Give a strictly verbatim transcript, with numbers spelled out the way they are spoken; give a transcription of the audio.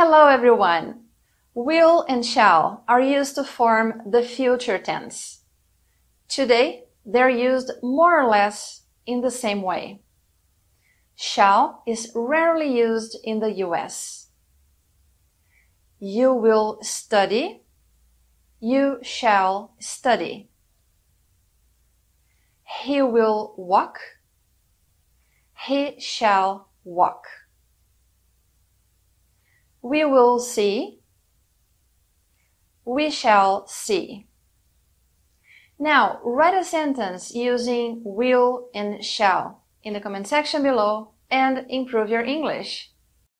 Hello everyone! Will and shall are used to form the future tense. Today, they're used more or less in the same way. Shall is rarely used in the U S. You will study. You shall study. He will walk. He shall walk. We will see. We shall see. Now, write a sentence using will and shall in the comment section below and improve your English.